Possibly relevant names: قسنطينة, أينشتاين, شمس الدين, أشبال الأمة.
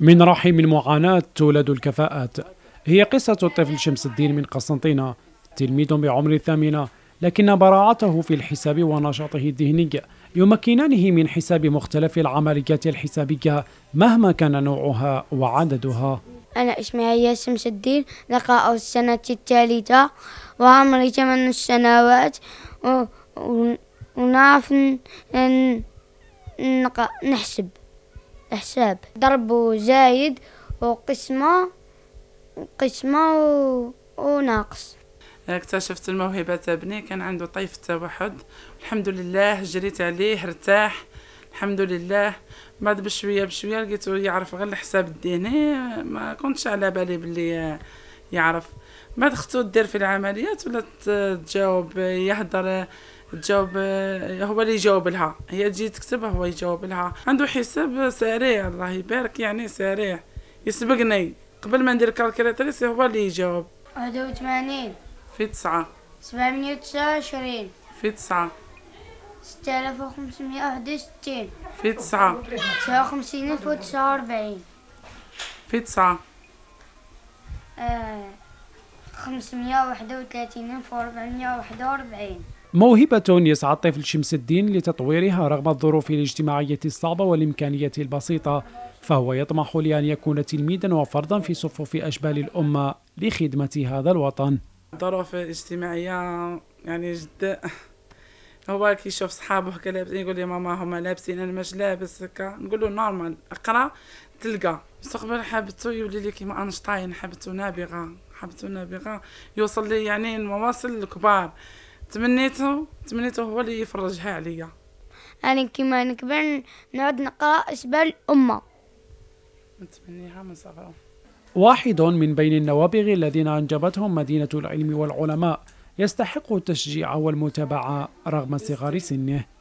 من رحم المعاناة تولد الكفاءات. هي قصة الطفل شمس الدين من قسنطينة، تلميذ بعمر الثامنة، لكن براعته في الحساب ونشاطه الذهني يمكنانه من حساب مختلف العمليات الحسابية مهما كان نوعها وعددها. أنا اسمي هي شمس الدين، لقاء السنة الثالثة وعمري 8 سنوات، ونعرف نحسب حساب ضرب زايد وقسمة وناقص. اكتشفت الموهبة تبني، كان عنده طيف التوحد، الحمد لله جريت عليه، ارتاح الحمد لله. بعد بشوية لقيته يعرف غير الحساب الذهني، ما كنتش على بالي باللي يعرف. بعد خطو دير في العمليات ولا تجاوب، يهضر تجاوب، هو اللي يجاوب لها، هي تجي تكتب هو يجاوب لها. عنده حساب سريع الله يبارك، يعني سريع، يسبقني قبل ما ندير كالكولاتريس هو اللي يجاوب. 81 في 9، 729 في 9، 6561 في 9، 59049 في 9، 531 441. موهبة يسعى الطفل شمس الدين لتطويرها رغم الظروف الاجتماعية الصعبة والإمكانية البسيطة، فهو يطمح لأن يكون تلميذا وفردا في صفوف أشبال الأمة لخدمة هذا الوطن. الظروف الاجتماعية يعني جد، هو كيشوف صحابه هكا لابسين يقول لي ماما هما لابسين انا مش لابس هكا، نقول له نورمال، اقرا تلقى مستقبل. حابته يولي لي كيما أينشتاين، حابته نابغه يوصل لي يعني المواصل الكبار. تمنيته هو اللي يفرجها عليا. انا كيما نكبر نعود نقرا أشبال الأمة، نتمنيها من صغره. واحد من بين النوابغ الذين انجبتهم مدينة العلم والعلماء، يستحق التشجيع والمتابعة رغم صغر سنه.